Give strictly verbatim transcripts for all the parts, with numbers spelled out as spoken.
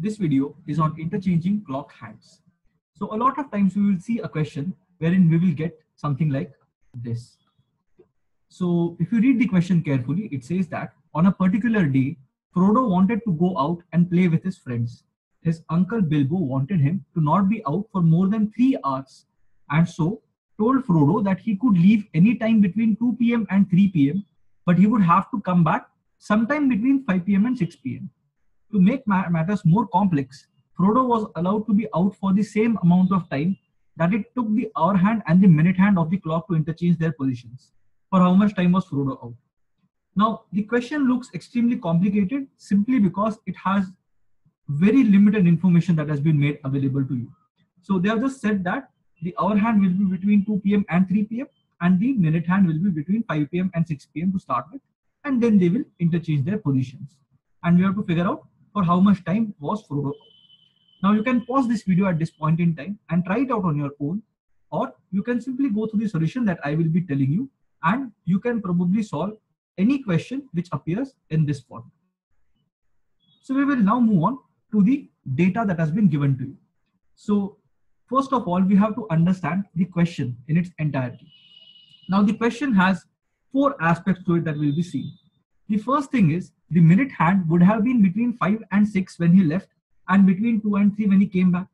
This video is on interchanging clock hands. So a lot of times we will see a question wherein we will get something like this. So if you read the question carefully, it says that on a particular day, Frodo wanted to go out and play with his friends. His uncle Bilbo wanted him to not be out for more than three hours and so told Frodo that he could leave any time between two p m and three p m but he would have to come back sometime between five p m and six p m To make matters more complex, Frodo was allowed to be out for the same amount of time that it took the hour hand and the minute hand of the clock to interchange their positions. For how much time was Frodo out? Now, the question looks extremely complicated simply because it has very limited information that has been made available to you. So they have just said that the hour hand will be between two p m and three p m and the minute hand will be between five p m and six p m to start with, and then they will interchange their positions. And we have to figure out for how much time was Frodo. Now you can pause this video at this point in time and try it out on your own, or you can simply go through the solution that I will be telling you, and you can probably solve any question which appears in this form. So we will now move on to the data that has been given to you. So first of all, we have to understand the question in its entirety. Now the question has four aspects to it that we'll be seeing. The first thing is, the minute hand would have been between five and six when he left and between two and three when he came back.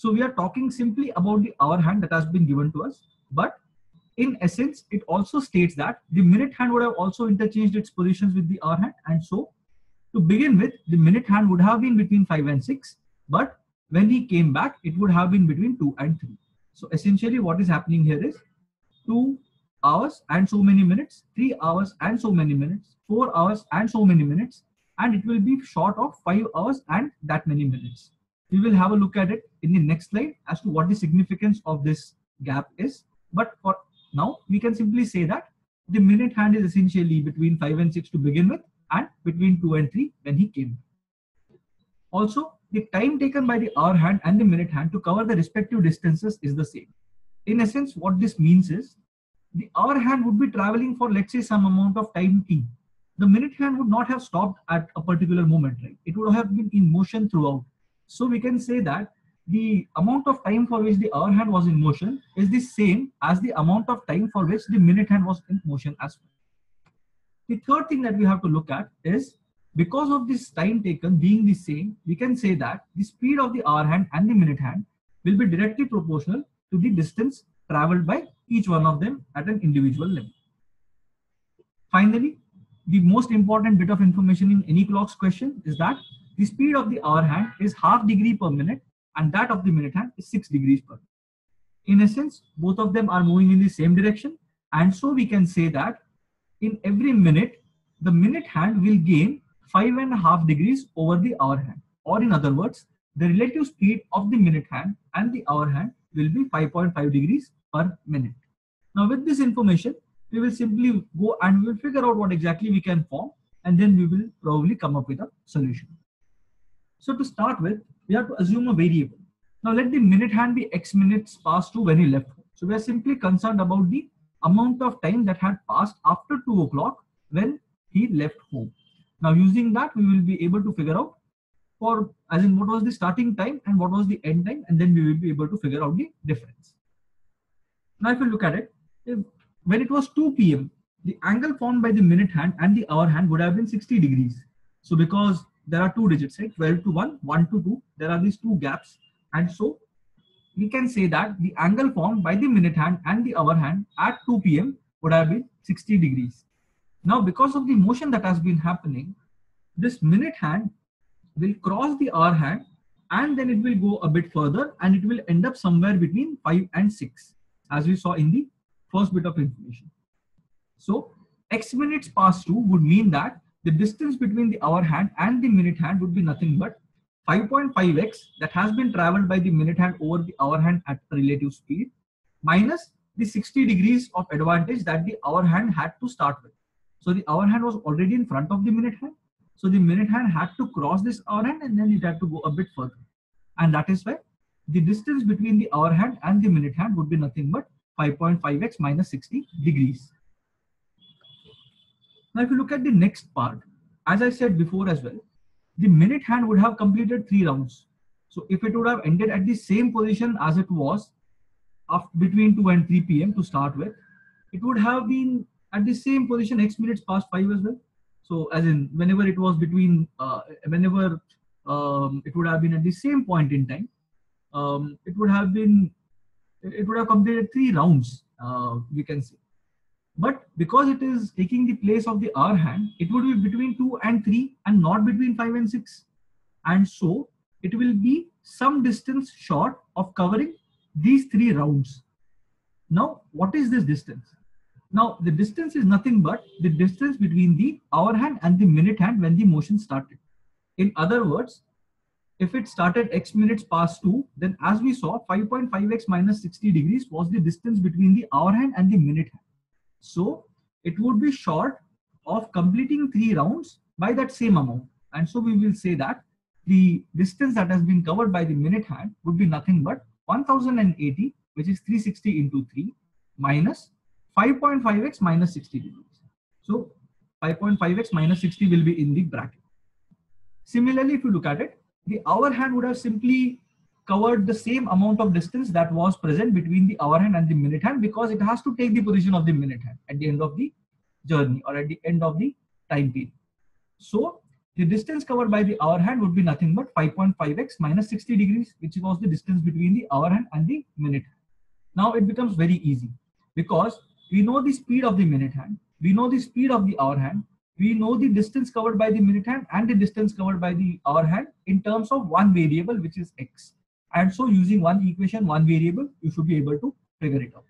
So we are talking simply about the hour hand that has been given to us, but in essence it also states that the minute hand would have also interchanged its positions with the hour hand, and so to begin with, the minute hand would have been between five and six, but when he came back it would have been between two and three. So essentially what is happening here is two hours and so many minutes, three hours and so many minutes, four hours and so many minutes, and it will be short of five hours and that many minutes. We will have a look at it in the next slide as to what the significance of this gap is, but for now we can simply say that the minute hand is essentially between five and six to begin with and between two and three when he came. Also, the time taken by the hour hand and the minute hand to cover the respective distances is the same. In essence, what this means is the hour hand would be traveling for, let's say, some amount of time t. The minute hand would not have stopped at a particular moment, right? It would have been in motion throughout. So we can say that the amount of time for which the hour hand was in motion is the same as the amount of time for which the minute hand was in motion as well. The third thing that we have to look at is, because of this time taken being the same, we can say that the speed of the hour hand and the minute hand will be directly proportional to the distance traveled by each one of them at an individual level. Finally, the most important bit of information in any clock's question is that the speed of the hour hand is half degree per minute and that of the minute hand is six degrees per minute. In essence, both of them are moving in the same direction, and so we can say that in every minute, the minute hand will gain five and a half degrees over the hour hand, or in other words, the relative speed of the minute hand and the hour hand will be five point five degrees per minute. Now with this information, we will simply go and we will figure out what exactly we can form, and then we will probably come up with a solution. So to start with, we have to assume a variable. Now let the minute hand be x minutes past two when he left home. So we are simply concerned about the amount of time that had passed after two o'clock when he left home. Now using that, we will be able to figure out for, as in, what was the starting time and what was the end time, and then we will be able to figure out the difference. Now if you look at it, if, when it was two p m, the angle formed by the minute hand and the hour hand would have been sixty degrees. So because there are two digits, right, twelve to one, one to two, there are these two gaps, and so we can say that the angle formed by the minute hand and the hour hand at two p m would have been sixty degrees. Now because of the motion that has been happening, this minute hand will cross the hour hand and then it will go a bit further and it will end up somewhere between five and six, as we saw in the first bit of information. So x minutes past two would mean that the distance between the hour hand and the minute hand would be nothing but five point five x that has been traveled by the minute hand over the hour hand at relative speed, minus the sixty degrees of advantage that the hour hand had to start with. So the hour hand was already in front of the minute hand. So the minute hand had to cross this hour hand and then it had to go a bit further. And that is why the distance between the hour hand and the minute hand would be nothing but five point five x minus sixty degrees. Now if you look at the next part, as I said before as well, the minute hand would have completed three rounds. So if it would have ended at the same position as it was after, between two and three p m to start with, it would have been at the same position X minutes past five as well. So as in whenever it was between, uh, whenever um, it would have been at the same point in time, um, it would have been, it would have completed three rounds, uh, we can say. But because it is taking the place of the R hand, it would be between two and three and not between five and six. And so it will be some distance short of covering these three rounds. Now, what is this distance? Now, the distance is nothing but the distance between the hour hand and the minute hand when the motion started. In other words, if it started X minutes past two, then as we saw, five point five x minus sixty degrees was the distance between the hour hand and the minute hand. So it would be short of completing three rounds by that same amount. And so we will say that the distance that has been covered by the minute hand would be nothing but one thousand eighty, which is three hundred sixty into three, minus five point five x minus sixty degrees. So five point five x minus sixty will be in the bracket. Similarly, if you look at it, the hour hand would have simply covered the same amount of distance that was present between the hour hand and the minute hand, because it has to take the position of the minute hand at the end of the journey or at the end of the time period. So the distance covered by the hour hand would be nothing but five point five x minus sixty degrees, which was the distance between the hour hand and the minute hand. Now it becomes very easy, because we know the speed of the minute hand, we know the speed of the hour hand, we know the distance covered by the minute hand and the distance covered by the hour hand in terms of one variable, which is x. And so using one equation, one variable, you should be able to figure it out.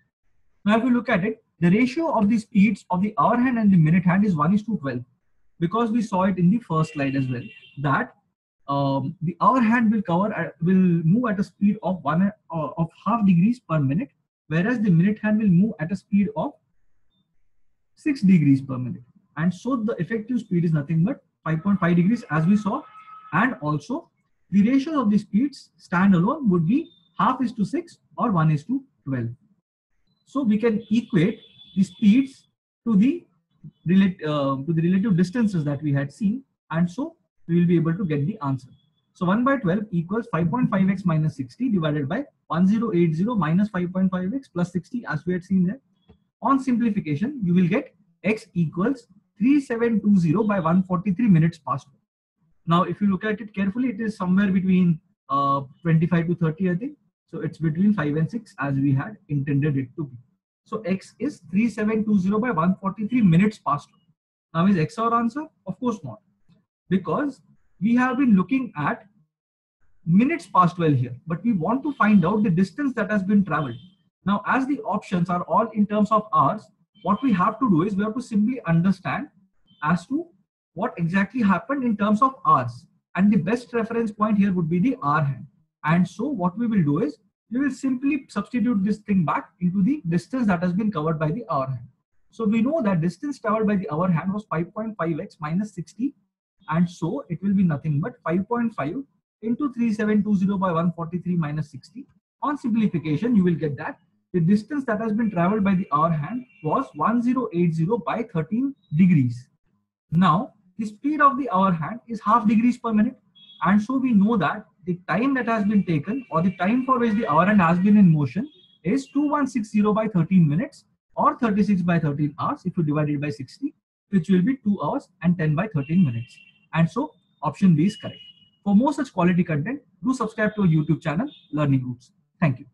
Now if you look at it, the ratio of the speeds of the hour hand and the minute hand is one is to twelve, because we saw it in the first slide as well, that um, the hour hand will cover, uh, will move at a speed of one uh, of half degrees per minute, whereas the minute hand will move at a speed of six degrees per minute. And so the effective speed is nothing but five point five degrees, as we saw. And also the ratio of the speeds standalone would be half is to six or one is to twelve. So we can equate the speeds to the, relate, uh, to the relative distances that we had seen, and so we will be able to get the answer. So one by twelve equals five point five x minus sixty divided by one thousand eighty minus five point five x plus sixty, as we had seen there. On simplification, you will get x equals three thousand seven hundred twenty by one hundred forty-three minutes past one. Now, if you look at it carefully, it is somewhere between uh, twenty-five to thirty, I think. So it's between five and six, as we had intended it to be. So x is three thousand seven hundred twenty by one hundred forty-three minutes past one. Now, is x our answer? Of course not, because we have been looking at minutes past twelve here, but we want to find out the distance that has been traveled. Now, as the options are all in terms of hours, what we have to do is we have to simply understand as to what exactly happened in terms of hours, and the best reference point here would be the hour hand. And so what we will do is we will simply substitute this thing back into the distance that has been covered by the hour hand. So we know that distance traveled by the hour hand was five point five x minus sixty, and so it will be nothing but five point five into three thousand seven hundred twenty by one hundred forty-three minus sixty. On simplification, you will get that the distance that has been traveled by the hour hand was one thousand eighty by thirteen degrees. Now, the speed of the hour hand is half degrees per minute, and so we know that the time that has been taken, or the time for which the hour hand has been in motion, is two thousand one hundred sixty by thirteen minutes, or thirty-six by thirteen hours if you divide it by sixty, which will be two hours and ten by thirteen minutes. And so option B is correct. For more such quality content, do subscribe to our YouTube channel Learning Roots. Thank you.